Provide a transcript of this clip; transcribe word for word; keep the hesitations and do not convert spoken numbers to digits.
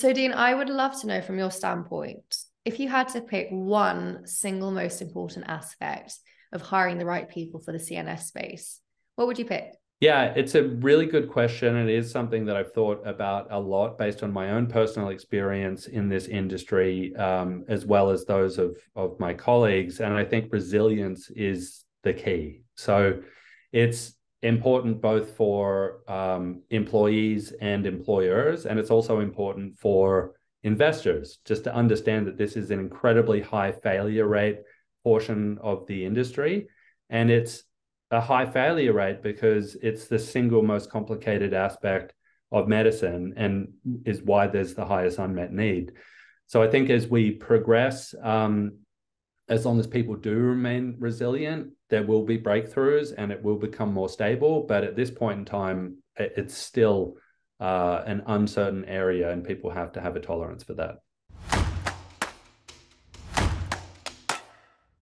So Dean, I would love to know from your standpoint, if you had to pick one single most important aspect of hiring the right people for the C N S space, what would you pick? Yeah, it's a really good question. It is something that I've thought about a lot based on my own personal experience in this industry, um, as well as those of, of my colleagues. And I think resilience is the key. So it's important both for um, employees and employers, and it's also important for investors, just to understand that this is an incredibly high failure rate portion of the industry. And it's a high failure rate because it's the single most complicated aspect of medicine and is why there's the highest unmet need. So I think as we progress, um, as long as people do remain resilient, there will be breakthroughs and it will become more stable. But at this point in time, it's still uh, an uncertain area and people have to have a tolerance for that.